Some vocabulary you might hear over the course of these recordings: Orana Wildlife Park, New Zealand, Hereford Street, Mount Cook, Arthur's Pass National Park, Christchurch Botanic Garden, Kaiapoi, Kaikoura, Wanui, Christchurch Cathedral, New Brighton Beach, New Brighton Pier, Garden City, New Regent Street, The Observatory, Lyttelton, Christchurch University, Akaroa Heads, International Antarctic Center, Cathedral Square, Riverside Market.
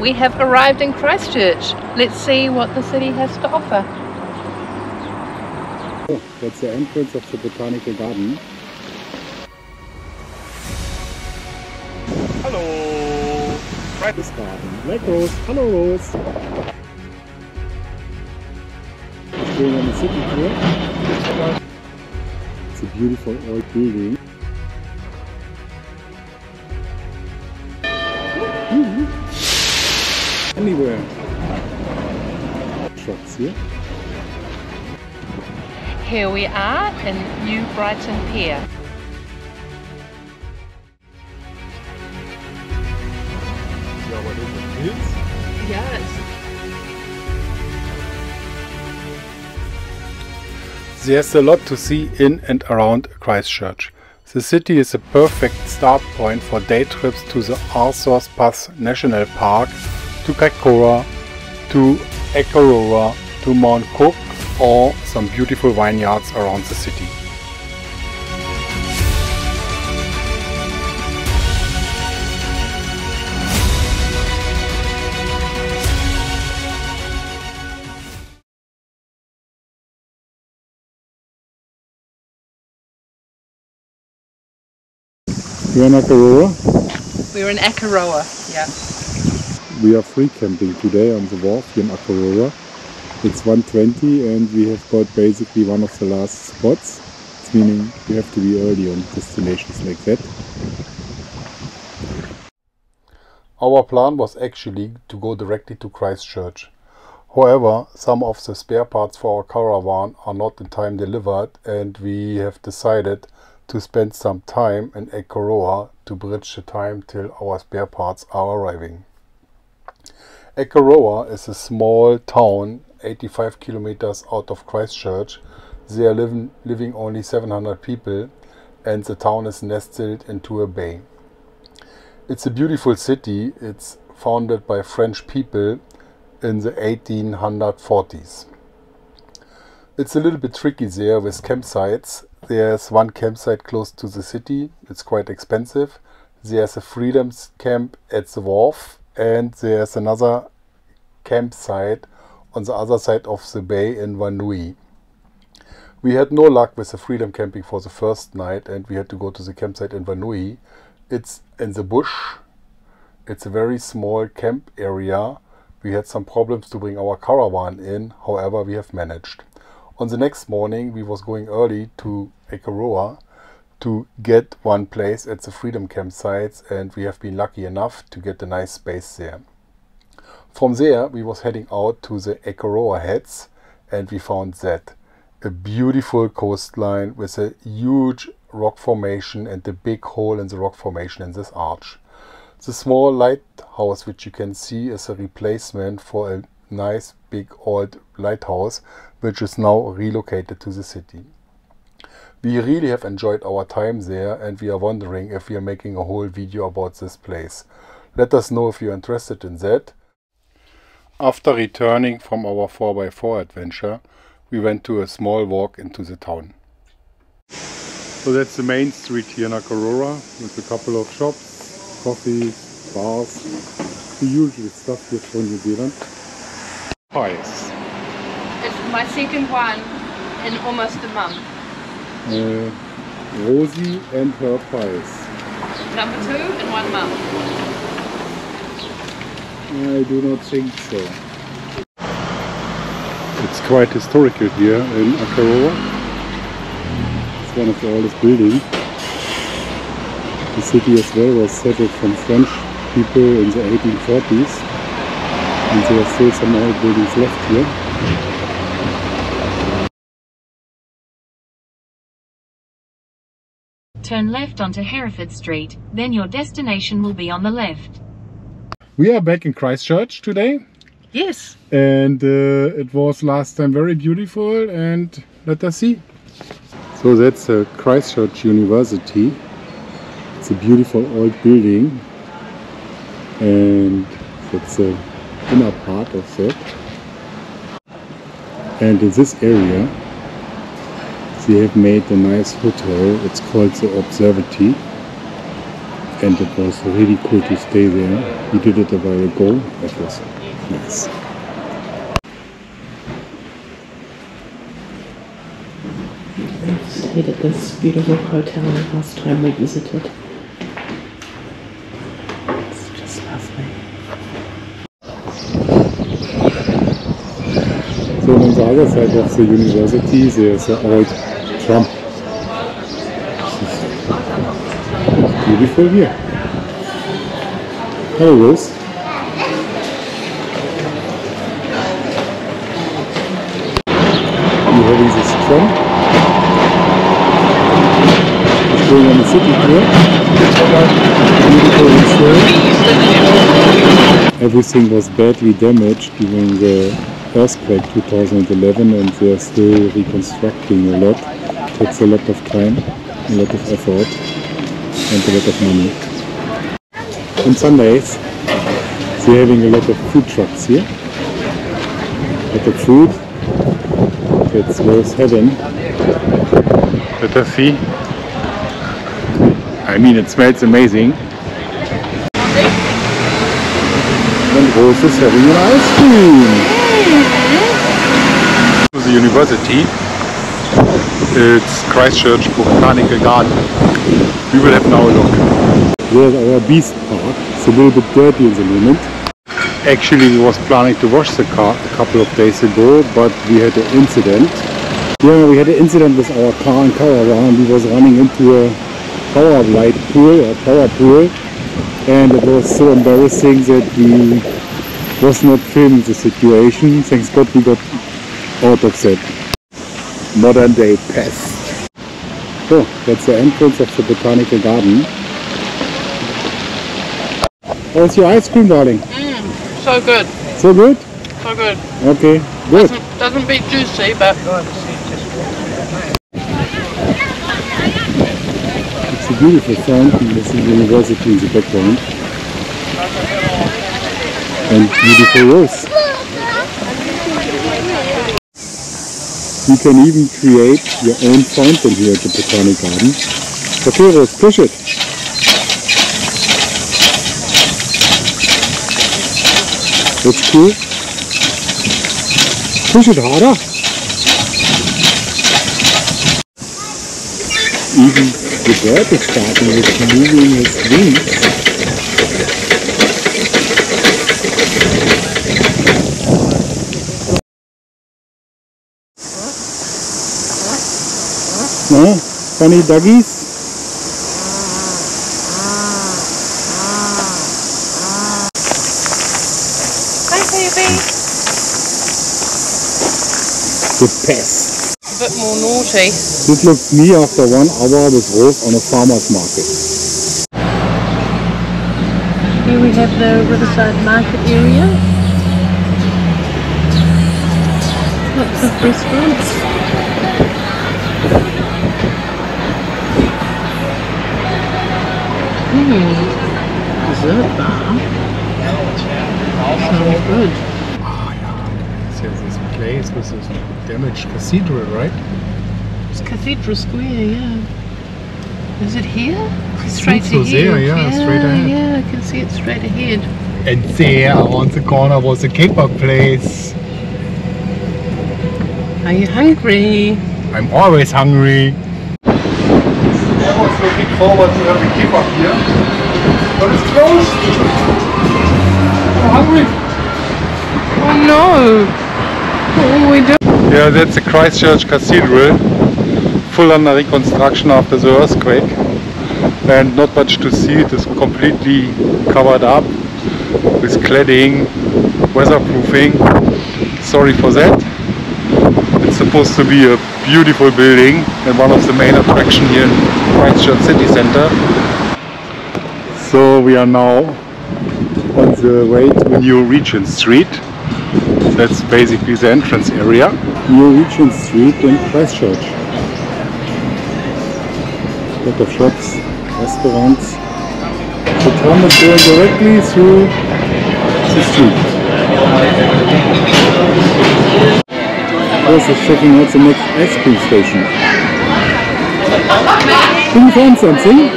We have arrived in Christchurch. Let's see what the city has to offer. Oh, that's the entrance of the Botanical Garden. Hello! Right this garden. Black Rose. Hello Rose! Going on the city tour. It's a beautiful old building. Anywhere. Shops here. Here we are in New Brighton Pier. Yeah, what is it? Hills? Yes. There's a lot to see in and around Christchurch. The city is a perfect start point for day trips to the Arthur's Pass National Park, to Kaikoura, to Akaroa, to Mount Cook, or some beautiful vineyards around the city. You're in Akaroa? We're in Akaroa, yeah. We are free camping today on the wharf here in Akaroa. It's 1:20 and we have got basically one of the last spots. It's meaning we have to be early on destinations like that. Our plan was actually to go directly to Christchurch. However, some of the spare parts for our caravan are not in time delivered and we have decided to spend some time in Akaroa to bridge the time till our spare parts are arriving. Akaroa is a small town 85 kilometers out of Christchurch. There are living only 700 people and the town is nestled into a bay. It's a beautiful city. It's founded by French people in the 1840s. It's a little bit tricky there with campsites. There's one campsite close to the city. It's quite expensive. There's a freedom camp at the wharf. And there's another campsite on the other side of the bay in Wanui. We had no luck with the freedom camping for the first night and we had to go to the campsite in Wanui. It's in the bush. It's a very small camp area. We had some problems to bring our caravan in, however we have managed. On the next morning we was going early to Akaroa to get one place at the freedom campsites and we have been lucky enough to get a nice space there. From there we was heading out to the Akaroa Heads and we found that a beautiful coastline with a huge rock formation and a big hole in the rock formation in this arch. The small lighthouse which you can see is a replacement for a nice big old lighthouse which is now relocated to the city. We really have enjoyed our time there and we are wondering if we are making a whole video about this place. Let us know if you are interested in that. After returning from our 4x4 adventure, we went to a small walk into the town. So that's the main street here in Akaroa with a couple of shops, coffees, bars, the usual stuff here from New Zealand. Pies. It's my second one in almost a month. Rosie and her pies. Number 2 in 1 month. I do not think so. It's quite historical here in Akaroa. It's one of the oldest buildings. The city as well was settled from French people in the 1840s. And there are still some old buildings left here. Turn left onto Hereford Street, then your destination will be on the left. We are back in Christchurch today. Yes. And it was last time very beautiful and let us see. So that's Christchurch University. It's a beautiful old building and that's the inner part of it. And in this area they have made a nice hotel. It's called The Observatory. and it was really cool to stay there. We did it a while ago. That was nice. Stayed at this beautiful hotel last time we visited. It's just lovely. So on the other side of the university there's an old tram. It's beautiful here. Hello Rose. You're having this tram? Going on the city tour. Beautiful history. Everything was badly damaged during the earthquake 2011 and they are still reconstructing a lot. It takes a lot of time, a lot of effort and a lot of money. On Sundays they're having a lot of food trucks here. A lot of food. It's worth having. Let us see. I mean, it smells amazing. And Rose is having an ice cream. The university, it's Christchurch Botanic Garden. We will have now a look. There's our beast park. It's a little bit dirty at the moment. Actually, we was planning to wash the car a couple of days ago, but we had an incident. Yeah, we had an incident with our car in Kaikoura. We was running into a power pool, and it was so embarrassing that we was not filming the situation. Thanks God we got out of that. Modern day pest. So that's the entrance of the botanical garden. How's your ice cream, darling? So good. So good? So good. Okay, good. Doesn't be juicy, but good. It's a beautiful fountain. This is the university in the background. And beautiful rose. You can even create your own fountain here at the Botanic Garden. Okay Rose, push it! That's cool. Push it harder! Even the bird is starting with moving his wings. No? Funny doggies? Hi baby! The pest. A bit more naughty. This looks me after 1 hour with Rose on a farmer's market. Here we have the Riverside Market area. Lots of restaurants. Dessert bar. Sounds good. Ah, yeah. So this place with this damaged cathedral, right? It's Cathedral Square, yeah. Is it here? Straight ahead. So there, yeah, straight ahead. Yeah, I can see it straight ahead. And there, around the corner, was a kebab place. Are you hungry? I'm always hungry. I was looking forward to having kebab here, but it's closed. I'm hungry. Oh no! What will we do? Yeah, that's the Christchurch Cathedral, full under reconstruction after the earthquake and not much to see. It is completely covered up with cladding, weatherproofing. Sorry for that. It's supposed to be a beautiful building and one of the main attractions here in Christchurch city centre. So we are now on the way to New Regent Street. That's basically the entrance area. New Regent Street in Christchurch. A lot of shops, restaurants. The tram is going directly through the street. Also checking out the next ice cream station. Can you find something?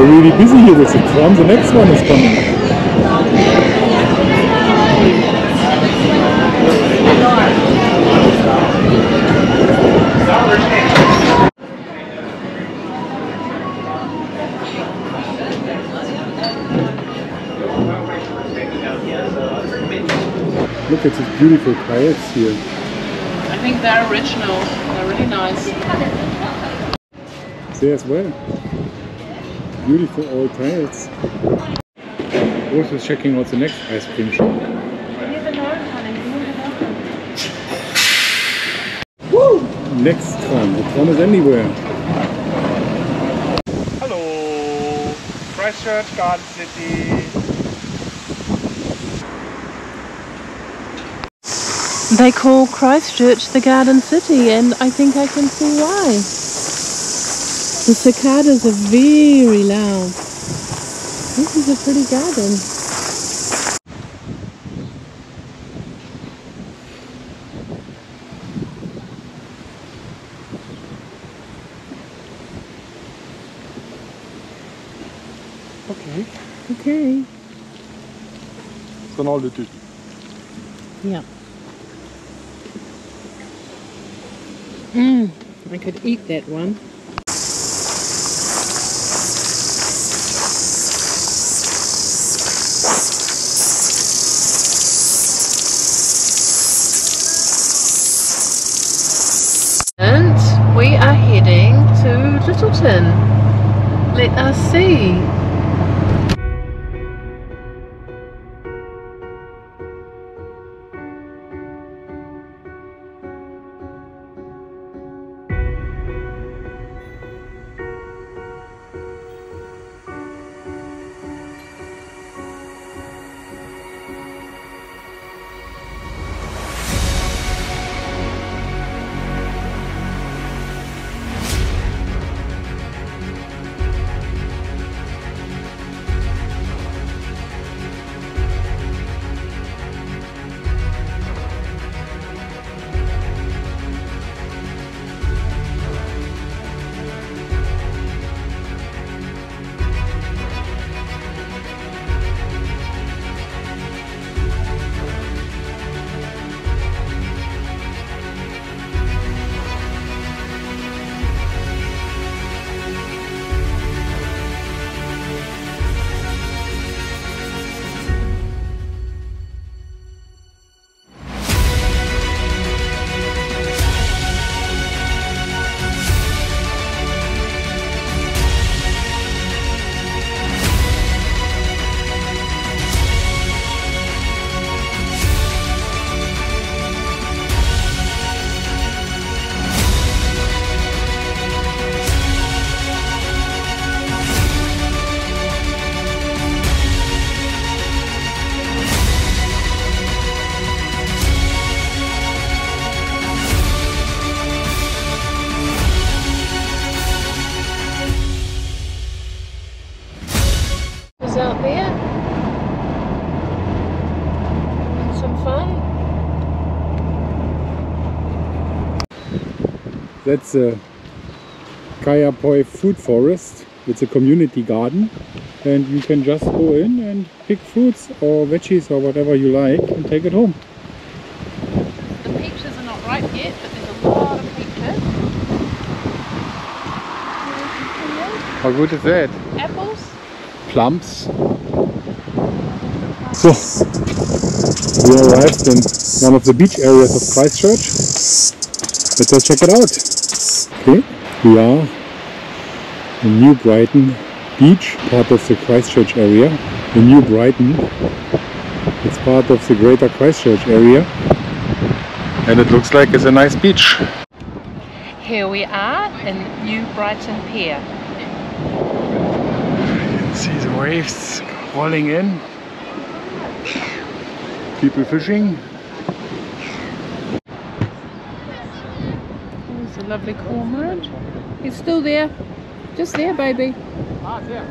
We're really busy here with the trams. The next one is coming. Look at these beautiful kayaks here. I think they're original. They're really nice. There as well. Beautiful old kayaks. Also checking out the next ice cream shop. Woo! Next one. The one is anywhere. Hello, Christchurch Garden City. They call Christchurch the Garden City, and I think I can see why. The cicadas are very loud. This is a pretty garden. Okay. Okay. It's an old dude. Yeah. I could eat that one. And we are heading to Littleton. Let us see. That's a Kaiapoi fruit forest. It's a community garden, and you can just go in and pick fruits or veggies or whatever you like and take it home. The peaches are not ripe yet, but there's a lot of peaches. How good is that? Apples. Plums. So, we arrived in one of the beach areas of Christchurch. Let us check it out. Okay, we are in New Brighton Beach, part of the Christchurch area. In New Brighton, it's part of the greater Christchurch area. And it looks like it's a nice beach. Here we are in New Brighton Pier. You can see the waves rolling in. People fishing. Lovely cormorant. It's still there. Just there, baby. Ah, there.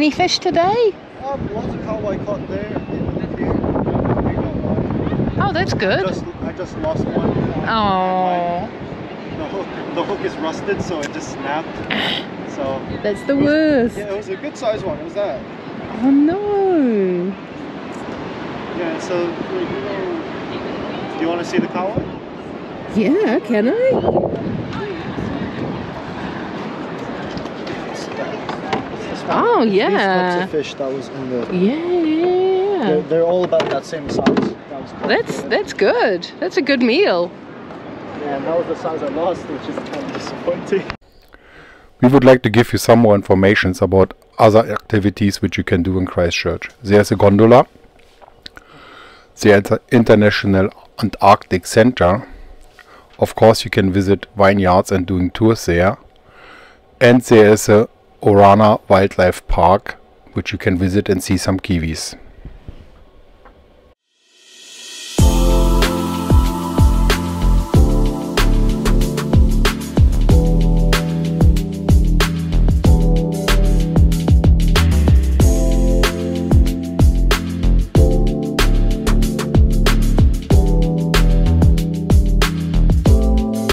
Any fish today? Lots of cowboy caught there in the pier. Oh, that's good. I just lost one. Oh. The hook is rusted, so it just snapped. So that's the worst. Yeah, it was a good sized one. It was that. Oh no. Yeah. So do you want to see the cowboy? Yeah. Can I? Oh yeah. These types of fish that was in the... Yeah. They're all about that same size. That was that's good. That's a good meal. Yeah, and that was the size I lost, which is kind of disappointing. We would like to give you some more information about other activities which you can do in Christchurch. There's a gondola. There's the International Antarctic Center. Of course you can visit vineyards and doing tours there. And there is a Orana Wildlife Park, which you can visit and see some kiwis.